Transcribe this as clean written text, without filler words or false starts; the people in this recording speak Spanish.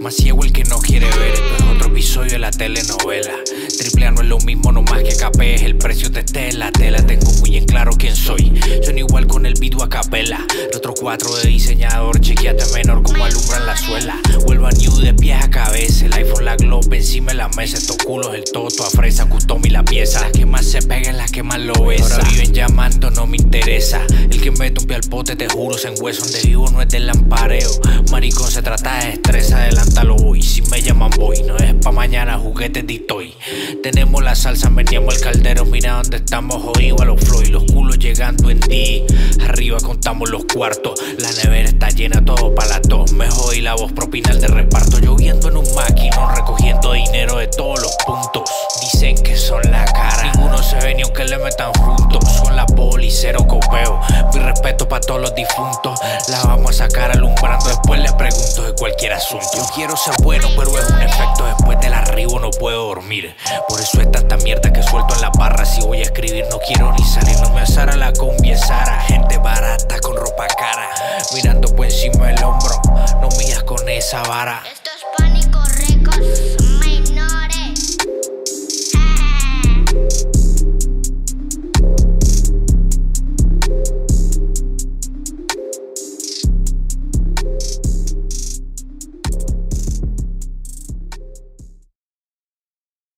Más ciego el que no quiere ver, esto es otro episodio de la telenovela. Triple A no es lo mismo, no más que capé es el precio de tela. Tela, tengo muy en claro quién soy. Sueno igual con el beat o a capela. El otro 4 de diseñador, chequeate menor como alumbran la suela. Vuelvo a New de pies a cabeza, el iPhone, la Glock encima de la mesa. Estos culos, el toto, a fresa, custom y la pieza. Las que más se pegan, las que más lo besan. Ahora viven llamando, no me interesa. El que me tupe al pote, te juro, se enhueso. Donde vivo no es del lampareo. Maricón, se trata de estrés, adelántalo hoy. Si me llaman voy, no es pa' mañana, juguetes D'toy. Tenemos la salsa, veníamos el caldero, mira donde estamos, jodido a los flow. Los culos llegando en ti, arriba contamos los cuartos. La nevera está llena, todo pa' la tos. Me jodí la voz propinal de reparto. Lloviendo en un maquinón, recogiendo dinero de todos los puntos. Dicen que son la cara, ninguno se ve ni aunque le metan juntos. Son la poli, cero copeo, mi respeto pa' todos los difuntos. La vamos a sacar alumbrando, después les pregunto de cualquier asunto. Yo quiero ser bueno, pero es un efecto, después del arribo no puedo dormir. Por eso es tanta mierda que suelto en la barra. Si voy a escribir no quiero ni salir, no me asara la combi en Zara. Gente barata con ropa cara, mirando por encima del hombro, no miras con esa vara. Esto es Pánico Records.